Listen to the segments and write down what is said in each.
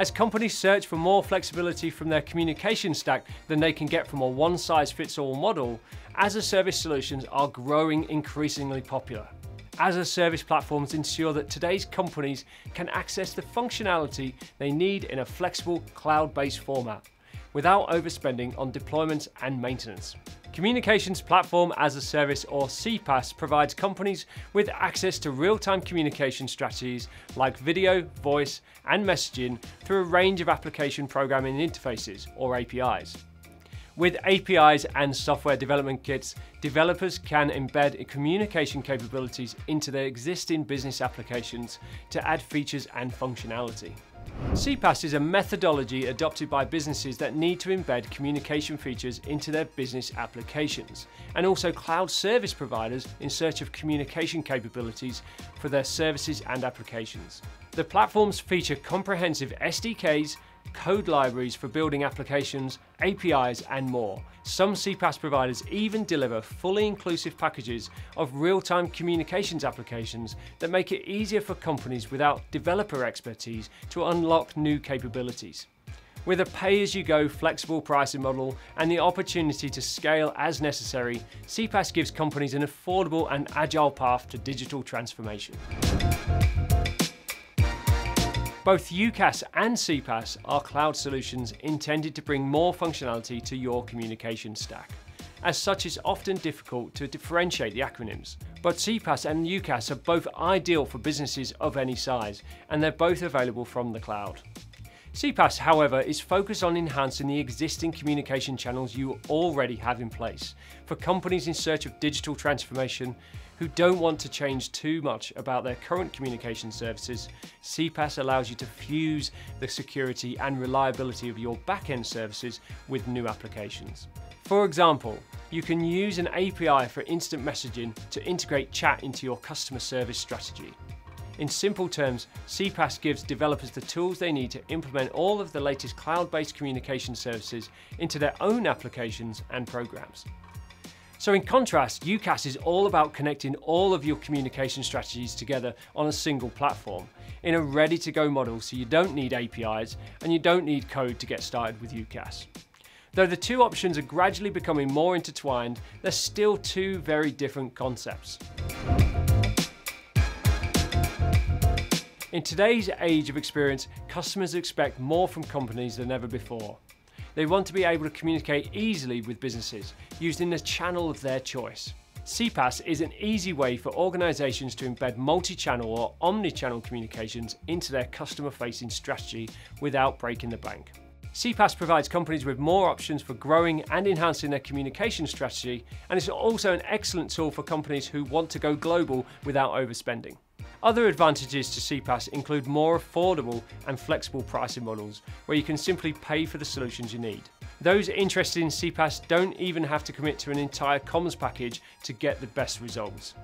As companies search for more flexibility from their communication stack than they can get from a one-size-fits-all model, as-a-service solutions are growing increasingly popular. As-a-service platforms ensure that today's companies can access the functionality they need in a flexible, cloud-based format, without overspending on deployments and maintenance. Communications Platform as a Service, or CPaaS, provides companies with access to real-time communication strategies like video, voice, and messaging through a range of application programming interfaces, or APIs. With APIs and software development kits, developers can embed communication capabilities into their existing business applications to add features and functionality. CPaaS is a methodology adopted by businesses that need to embed communication features into their business applications, and also cloud service providers in search of communication capabilities for their services and applications. The platforms feature comprehensive SDKs, code libraries for building applications, APIs, and more. Some CPaaS providers even deliver fully inclusive packages of real-time communications applications that make it easier for companies without developer expertise to unlock new capabilities. With a pay-as-you-go flexible pricing model and the opportunity to scale as necessary, CPaaS gives companies an affordable and agile path to digital transformation. Both UCaaS and CPaaS are cloud solutions intended to bring more functionality to your communication stack. As such, it's often difficult to differentiate the acronyms, but CPaaS and UCaaS are both ideal for businesses of any size, and they're both available from the cloud. CPaaS, however, is focused on enhancing the existing communication channels you already have in place for companies in search of digital transformation who don't want to change too much about their current communication services. CPaaS allows you to fuse the security and reliability of your back-end services with new applications. For example, you can use an API for instant messaging to integrate chat into your customer service strategy. In simple terms, CPaaS gives developers the tools they need to implement all of the latest cloud-based communication services into their own applications and programs. So in contrast, UCaaS is all about connecting all of your communication strategies together on a single platform in a ready-to-go model, so you don't need APIs and you don't need code to get started with UCaaS. Though the two options are gradually becoming more intertwined, they're still two very different concepts. In today's age of experience, customers expect more from companies than ever before. They want to be able to communicate easily with businesses using the channel of their choice. CPaaS is an easy way for organizations to embed multi-channel or omni-channel communications into their customer-facing strategy without breaking the bank. CPaaS provides companies with more options for growing and enhancing their communication strategy, and it's also an excellent tool for companies who want to go global without overspending. Other advantages to CPaaS include more affordable and flexible pricing models, where you can simply pay for the solutions you need. Those interested in CPaaS don't even have to commit to an entire comms package to get the best results.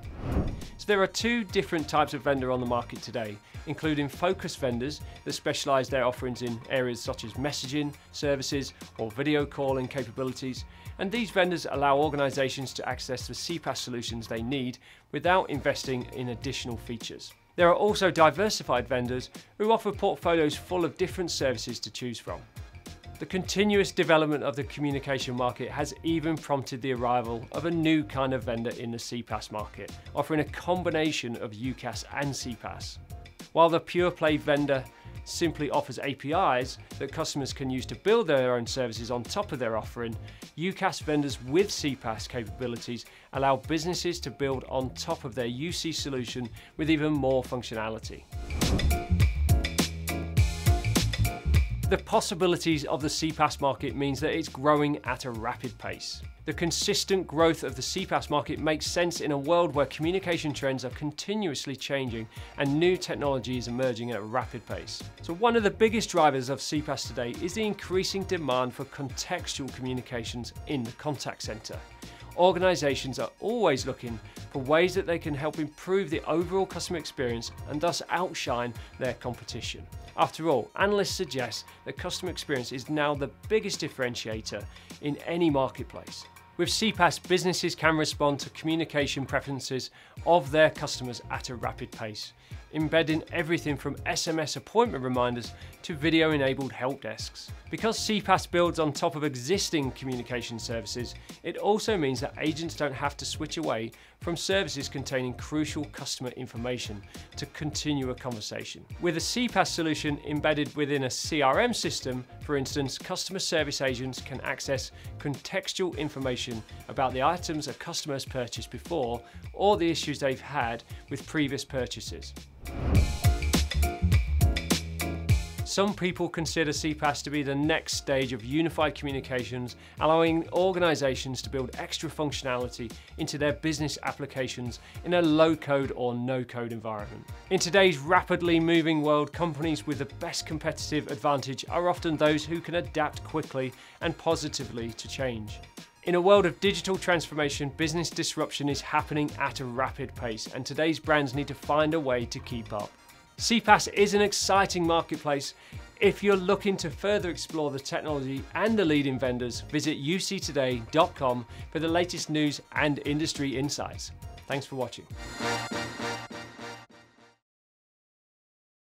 So there are two different types of vendor on the market today, including focus vendors that specialize their offerings in areas such as messaging, services, or video calling capabilities, and these vendors allow organizations to access the CPaaS solutions they need without investing in additional features. There are also diversified vendors who offer portfolios full of different services to choose from. The continuous development of the communication market has even prompted the arrival of a new kind of vendor in the CPaaS market, offering a combination of UCaaS and CPaaS. While the pure play vendor simply offers APIs that customers can use to build their own services on top of their offering, UCaaS vendors with CPaaS capabilities allow businesses to build on top of their UC solution with even more functionality. The possibilities of the CPaaS market means that it's growing at a rapid pace. The consistent growth of the CPaaS market makes sense in a world where communication trends are continuously changing and new technology is emerging at a rapid pace. So one of the biggest drivers of CPaaS today is the increasing demand for contextual communications in the contact center. Organizations are always looking for ways that they can help improve the overall customer experience and thus outshine their competition. After all, analysts suggest that customer experience is now the biggest differentiator in any marketplace. With CPaaS, businesses can respond to communication preferences of their customers at a rapid pace, embedding everything from SMS appointment reminders to video-enabled help desks. Because CPaaS builds on top of existing communication services, it also means that agents don't have to switch away from services containing crucial customer information to continue a conversation. With a CPaaS solution embedded within a CRM system, for instance, customer service agents can access contextual information about the items a customer has purchased before or the issues they've had with previous purchases. Some people consider CPaaS to be the next stage of unified communications, allowing organizations to build extra functionality into their business applications in a low-code or no-code environment. In today's rapidly moving world, companies with the best competitive advantage are often those who can adapt quickly and positively to change. In a world of digital transformation, business disruption is happening at a rapid pace, and today's brands need to find a way to keep up. CPaaS is an exciting marketplace. If you're looking to further explore the technology and the leading vendors, visit uctoday.com for the latest news and industry insights. Thanks for watching.